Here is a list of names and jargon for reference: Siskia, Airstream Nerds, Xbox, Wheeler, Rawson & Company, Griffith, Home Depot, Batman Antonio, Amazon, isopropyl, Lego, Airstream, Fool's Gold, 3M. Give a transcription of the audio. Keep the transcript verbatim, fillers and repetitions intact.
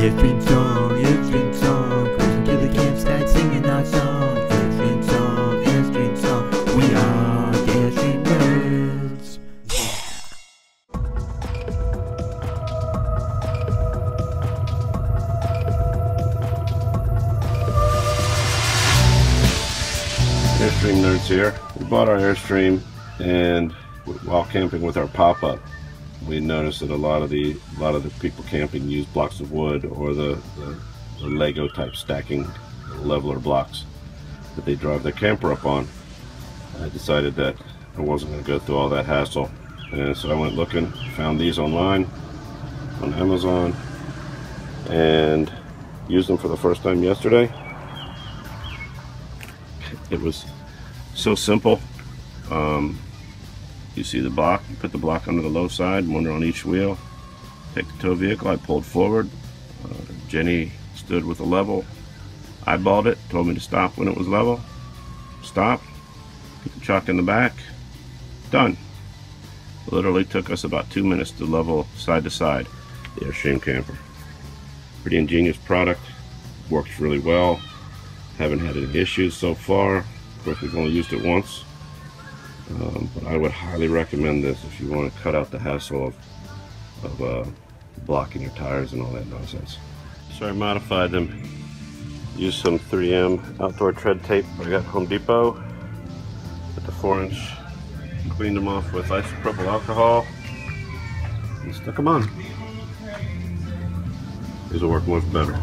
Airstream song, Airstream song, cruising to the campsite singing our song. Airstream song, Airstream song, we are the Airstream Nerds. Yeah! Airstream Nerds here. We bought our Airstream, and while camping with our pop-up, we noticed that a lot of the a lot of the people camping use blocks of wood or the, the, the Lego type stacking leveler blocks that they drive their camper up on. I decided that I wasn't going to go through all that hassle, and so I went looking, found these online on Amazon, and used them for the first time yesterday. It was so simple. Um, You see the block, you put the block under the low side, one on each wheel, take the tow vehicle, I pulled forward, uh, Jenny stood with a level, eyeballed it, told me to stop when it was level, stop, put the chalk in the back, done. Literally took us about two minutes to level side to side the Airstream camper. Pretty ingenious product, works really well, haven't had any issues so far. Of course, we've only used it once. Um, but I would highly recommend this if you want to cut out the hassle of, of uh, blocking your tires and all that nonsense. So I modified them. Used some three M outdoor tread tape I got at Home Depot. Put the four inch, cleaned them off with isopropyl alcohol, and stuck them on. These will work much better.